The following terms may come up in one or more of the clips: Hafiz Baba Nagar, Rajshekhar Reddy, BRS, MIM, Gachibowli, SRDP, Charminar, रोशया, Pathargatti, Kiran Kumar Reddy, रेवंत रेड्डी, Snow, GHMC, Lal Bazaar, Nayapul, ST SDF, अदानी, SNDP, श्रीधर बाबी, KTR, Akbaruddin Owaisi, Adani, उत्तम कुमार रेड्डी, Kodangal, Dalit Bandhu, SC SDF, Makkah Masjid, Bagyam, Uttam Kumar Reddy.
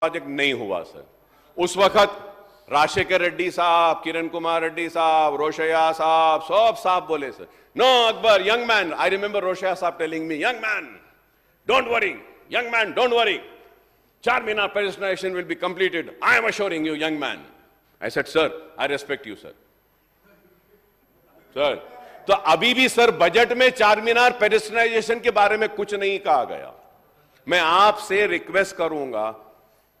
Project नहीं हुआ sir. उस वक्त राजशेखर रेड्डी साहब, किरण कुमार रेड्डी साहब, रोशया साहब सब साहब बोले sir, no Akbar young man, I remember रोशया साहब telling me, young man don't worry, young man don't worry, Charminar pedestrianization will be completed. I am assuring you, young man. I said, sir, I respect you, sir. Sir, तो अभी भी sir budget में Charminar pedestrianization के बारे में कुछ नहीं कहा गया। मैं आपसे रिक्वेस्ट करूंगा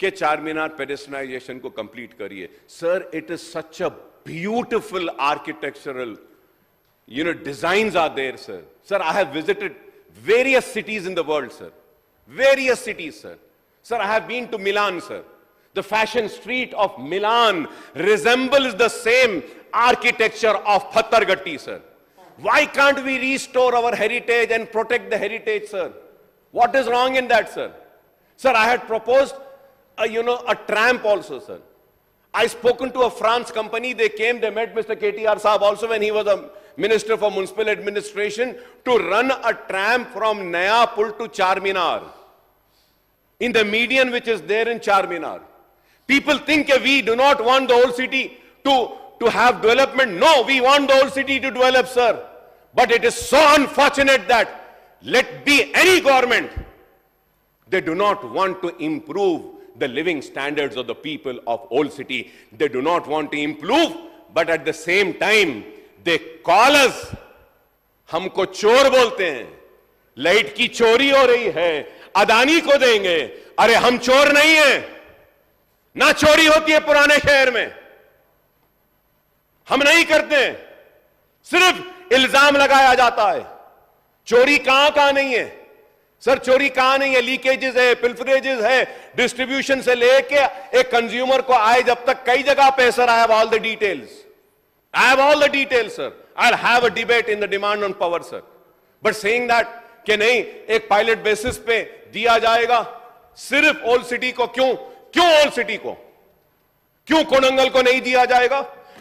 कि Charminar pedestrianization को कंप्लीट करिए sir. It is such a beautiful architectural designs are there sir. Sir, I have visited various cities in the world sir, various cities sir. Sir, I have been to Milan, sir. The fashion street of Milan resembles the same architecture of Pathargatti, sir. Why can't we restore our heritage and protect the heritage, sir? What is wrong in that, sir? Sir, I had proposed, a tramp also, sir. I spoken to a France company. They came, they met Mr. KTR Saab also when he was a minister for municipal administration to run a tramp from Nayapul to Charminar. In the median which is there in Charminar, people think we do not want the whole city to have development. No, we want the whole city to develop, sir. But it is so unfortunate that let be any government, they do not want to improve the living standards of the people of old city. They do not want to improve, but at the same time they call us, हमको चोर बोलते हैं, light की चोरी हो रही है, अदानी को देंगे। अरे हम चोर नहीं है ना, चोरी होती है पुराने शहर में, हम नहीं करते, सिर्फ इल्जाम लगाया जाता है। चोरी कहां नहीं है सर, चोरी कहां नहीं है, लीकेजेस है, पिल्फरेजेस है, डिस्ट्रीब्यूशन से लेके एक कंज्यूमर को आए जब तक कई जगह पे sir. I have all the details, I have all the details sir. I will have a debate in the demand on power sir, but saying that कि नहीं एक पायलट बेसिस पे दिया जाएगा सिर्फ ओल्ड सिटी को, क्यों क्यों ओल्ड सिटी को, क्यों कोडंगल को नहीं दिया जाएगा,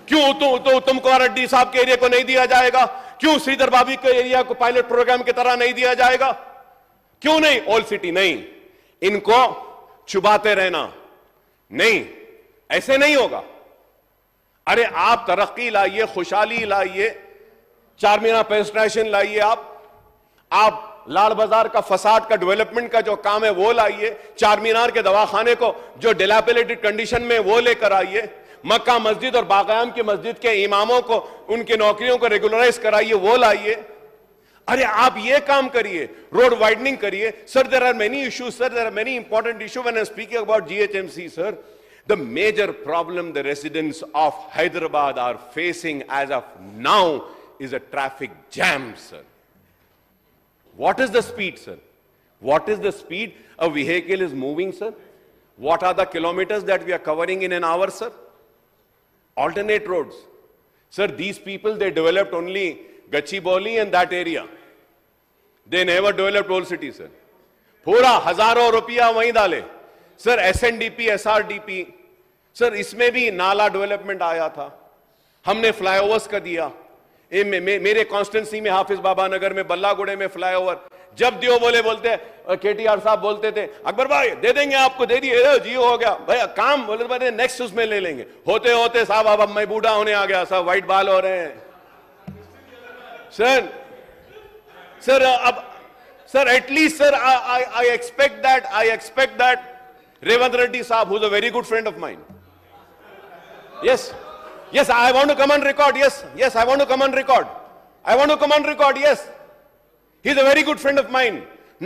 क्यों उत्तम कुमार रेड्डी साहब के एरिया को नहीं दिया जाएगा, क्यों श्रीधर बाबी के एरिया को पायलट प्रोग्राम की तरह नहीं दिया जाएगा, क्यों नहीं ओल्ड सिटी? नहीं, इनको छुपाते रहना नहीं, ऐसे नहीं होगा। अरे आप तरक्की लाइए, खुशहाली लाइए, Charminar पेडेस्ट्राइजेशन लाइए, आप लाल बाजार का फसाद का डेवलपमेंट का जो काम है वो लाइए, Charminar के दवाखाने को जो डिलेपिलेटेड कंडीशन में वो लेकर आइए, मक्का मस्जिद और बागयाम की मस्जिद के इमामों को उनकी नौकरियों को रेगुलराइज कराइए, वो लाइए। अरे आप ये काम करिए, रोड वाइडनिंग करिए sir. There are many issues sir, there are many important issue when I am speaking about GHMC सर। The major problem the residents of Hyderabad are facing as of now is a traffic jam sir. What is the speed, sir? What is the speed a vehicle is moving, sir? What are the kilometers that we are covering in an hour, sir? Alternate roads, sir. These people, they developed only Gachibowli and that area. They never developed whole city, sir. पूरा हजारों रुपया वहीं डाले, sir. SNDP, SRDP, sir. इसमें भी नाला development आया था, हमने फ्लाईओवर्स का दिया। मेरे कॉन्स्टेंसी में हाफिज बाबा नगर में, बल्ला गुड़े में फ्लाईओवर जब दियो बोलते KTR साहब बोलते थे, अकबर भाई दे देंगे आपको, दे दिए, जियो हो गया भैया काम, बोले नेक्स्ट उसमें ले लेंगे। होते होते साहब अब मैं बूढ़ा होने आ गया साहब, व्हाइट बाल हो रहे हैं सर। सर अब sir at least sir I expect that रेवंत रेड्डी साहब who is a very good friend of mine, yes yes, I want to come and record, yes, I want to come and record, yes, he is a very good friend of mine.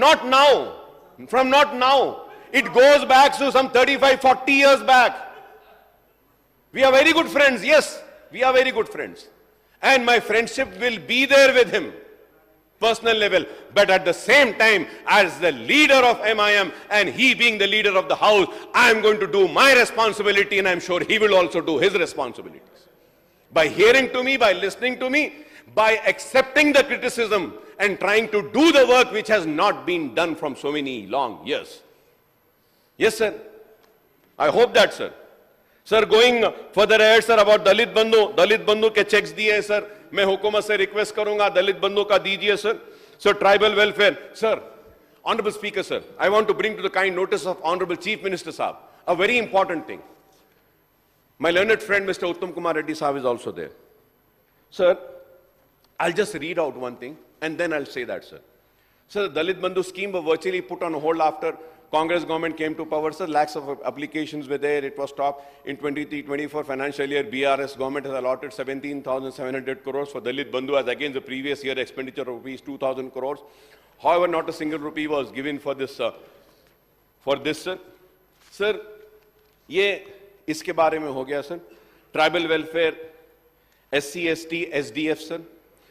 Not now, from not now, it goes back to some 35-40 years back. We are very good friends, yes, we are very good friends, and my friendship will be there with him personal level, but at the same time as the leader of MIM and he being the leader of the house, I am going to do my responsibility and I am sure he will also do his responsibilities by hearing to me, by listening to me, by accepting the criticism and trying to do the work which has not been done from so many long years. Yes sir, I hope that sir. Sir, going further ahead sir about Dalit Bandhu ke checks diye hai sir. मैं हुकूमत से request करूंगा दलित बंधु का दीजिए sir. Sir tribal welfare sir, honourable speaker sir, I want to bring to the kind notice of honourable chief minister साहब a very important thing. My learned friend, Mr. Uttam Kumar Reddy Sahib, is also there. Sir, I'll just read out one thing and then I'll say that, sir. Sir, the Dalit Bandhu scheme was virtually put on hold after Congress government came to power, sir. Lakhs of applications were there. It was stopped. In 23-24 financial year, BRS government has allotted 17,700 crores for Dalit Bandhu as against the previous year expenditure of rupees 2,000 crores. However, not a single rupee was given for this, sir. Sir, ये इसके बारे में हो गया, sir. Tribal welfare, SC, ST, SDF, sir.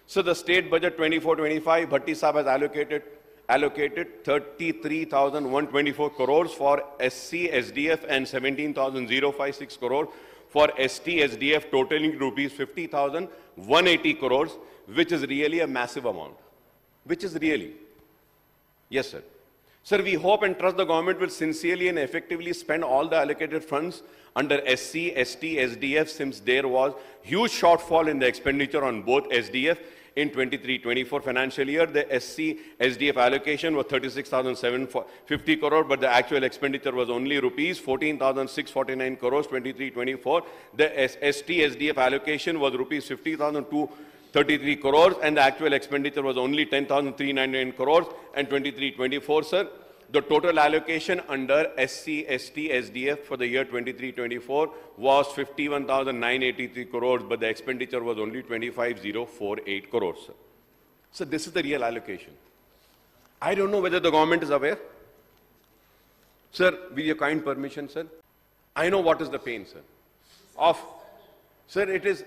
So the state budget 24-25, Bhatti Sahib has allocated 33,124 crores for SC, SDF and 17,056 crores for ST, SDF, totaling rupees 50,180 crores, which is really a massive amount. Which is really, yes, sir. Sir, we hope and trust the government will sincerely and effectively spend all the allocated funds under SC, ST, SDF, since there was huge shortfall in the expenditure on both SDF in 23-24 financial year. The SC, SDF allocation was 36,750 crore, but the actual expenditure was only rupees 14,649 crores. 23-24. The ST, SDF allocation was rupees 50,233 crores and the actual expenditure was only 10,399 crores. And 23-24, sir, the total allocation under SC, ST, SDF for the year 23-24 was 51,983 crores, but the expenditure was only 25,048 crores, sir. So this is the real allocation. I don't know whether the government is aware. Sir, with your kind permission, sir, I know what is the pain, sir. Sir, it is.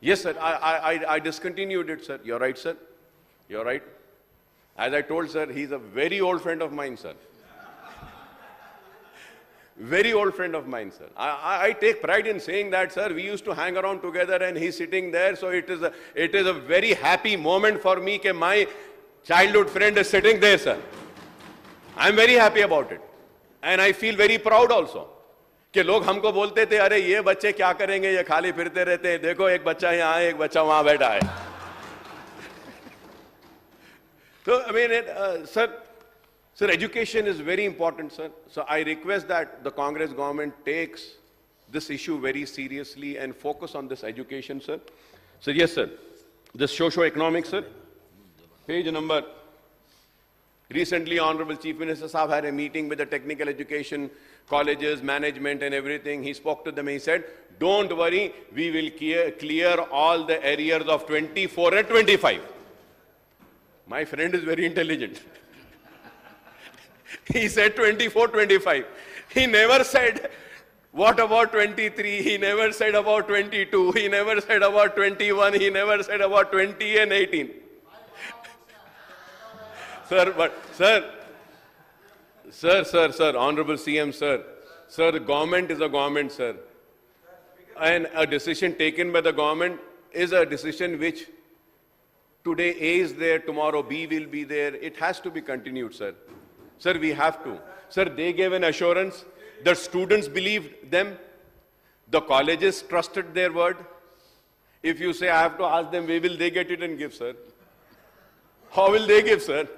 Yes, sir. I discontinued it, sir. You're right, sir. You're right. As I told, sir, he's a very old friend of mine, sir. Very old friend of mine, sir. I take pride in saying that, sir. We used to hang around together, and he's sitting there. So it is a very happy moment for me that my childhood friend is sitting there, sir. I'm very happy about it, and I feel very proud also. कि लोग हमको बोलते थे अरे ये बच्चे क्या करेंगे ये खाली फिरते रहते हैं देखो एक बच्चा यहाँ है एक बच्चा वहां बैठा है तो I mean sir education is very important sir so I request that the Congress government takes this issue very seriously and focus on this education sir sir yes sir this socio economic sir page number Recently, Honorable Chief Minister Sahab had a meeting with the technical education colleges, management and everything. He spoke to them and he said, don't worry, we will clear all the arrears of 24 and 25. My friend is very intelligent. He said 24, 25. He never said, what about 23? He never said about 22. He never said about 21. He never said about 20 and 18. Sir, but, sir, Honorable CM, sir, the government is a government, sir. And a decision taken by the government is a decision which today A is there, tomorrow B will be there. It has to be continued, sir. Sir, we have to. Sir, they gave an assurance. The students believed them. The colleges trusted their word. If you say, I have to ask them, where will they get it and give, sir? How will they give, sir?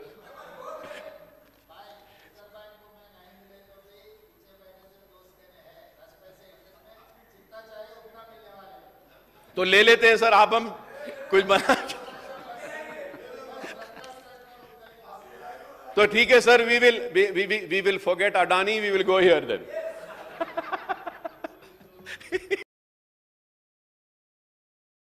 तो ले लेते हैं sir आप हम कुछ बना तो ठीक है sir we will forget Adani we will go here then